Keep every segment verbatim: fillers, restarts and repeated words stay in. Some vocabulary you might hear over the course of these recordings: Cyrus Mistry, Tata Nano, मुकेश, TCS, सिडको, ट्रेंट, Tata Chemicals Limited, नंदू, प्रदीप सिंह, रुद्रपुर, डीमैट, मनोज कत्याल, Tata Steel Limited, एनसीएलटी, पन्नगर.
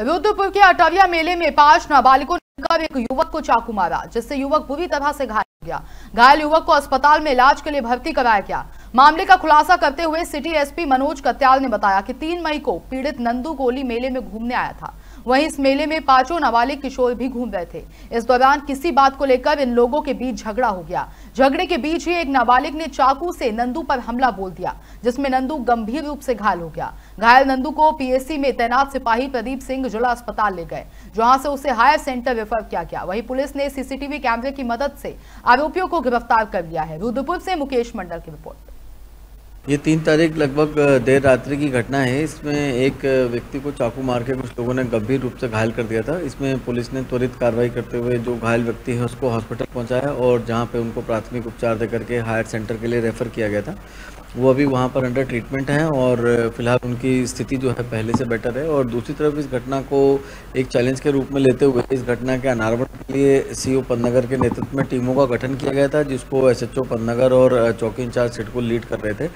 रुद्रपुर के अटरिया मेले में पांच नाबालिगों ने मिलकर एक युवक को चाकू मारा, जिससे युवक बुरी तरह से घायल हो गया। घायल युवक को अस्पताल में इलाज के लिए भर्ती कराया गया। मामले का खुलासा करते हुए सिटी एसपी मनोज कत्याल ने बताया कि तीन मई को पीड़ित नंदू गोली मेले में घूमने आया था। वहीं इस मेले में पांचों नाबालिग किशोर भी घूम रहे थे। इस दौरान किसी बात को लेकर इन लोगों के बीच झगड़ा हो गया। झगड़े के बीच ही एक नाबालिग ने चाकू से नंदू पर हमला बोल दिया, जिसमें नंदू गंभीर रूप से घायल हो गया। घायल नंदू को पीएससी में तैनात सिपाही प्रदीप सिंह जिला अस्पताल ले गए, जहां से उसे हायर सेंटर रेफर किया गया। वहीं पुलिस ने सीसीटीवी कैमरे की मदद से आरोपियों को गिरफ्तार कर लिया है। रुद्रपुर से मुकेश की रिपोर्ट। ये तीन तारीख लगभग देर रात्रि की घटना है। इसमें एक व्यक्ति को चाकू मार के कुछ लोगों ने गंभीर रूप से घायल कर दिया था। इसमें पुलिस ने त्वरित कार्रवाई करते हुए जो घायल व्यक्ति है उसको हॉस्पिटल पहुंचाया और जहां पे उनको प्राथमिक उपचार देकर के हायर सेंटर के लिए रेफ़र किया गया था। वो अभी वहाँ पर अंडर ट्रीटमेंट है और फिलहाल उनकी स्थिति जो है पहले से बेटर है। और दूसरी तरफ इस घटना को एक चैलेंज के रूप में लेते हुए इस घटना के अनावरण के लिए सीओ पन्नगर के नेतृत्व में टीमों का गठन किया गया था, जिसको एसएचओ पन्नगर और चौकी इंचार्ज सिडको लीड कर रहे थे।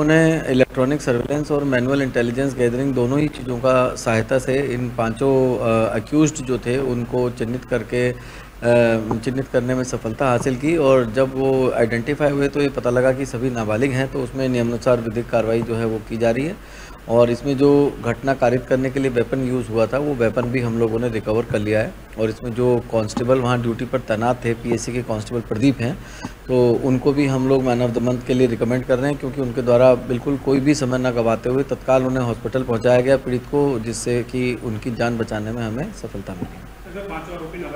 उन्हें इलेक्ट्रॉनिक सर्वेलेंस और मैनुअल इंटेलिजेंस गैदरिंग दोनों ही चीज़ों का सहायता से इन पाँचों एक्यूज्ड जो थे उनको चिन्हित करके चिन्हित करने में सफलता हासिल की। और जब वो आइडेंटिफाई हुए तो ये पता लगा कि सभी नाबालिग हैं, तो उसमें नियमानुसार विधिक कार्रवाई जो है वो की जा रही है। और इसमें जो घटना कारित करने के लिए वेपन यूज़ हुआ था वो वेपन भी हम लोगों ने रिकवर कर लिया है। और इसमें जो कांस्टेबल वहाँ ड्यूटी पर तैनात थे, पीएससी के कांस्टेबल प्रदीप हैं, तो उनको भी हम लोग मैन ऑफ द मंथ के लिए रिकमेंड कर रहे हैं, क्योंकि उनके द्वारा बिल्कुल कोई भी समय न गंवाते हुए तत्काल उन्हें हॉस्पिटल पहुँचाया गया पीड़ित को, जिससे कि उनकी जान बचाने में हमें सफलता मिली।